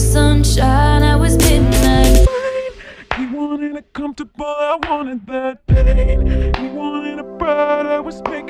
was sunshine, I was midnight. He wanted a comfortable, I wanted that pain. He wanted a bird, I was big.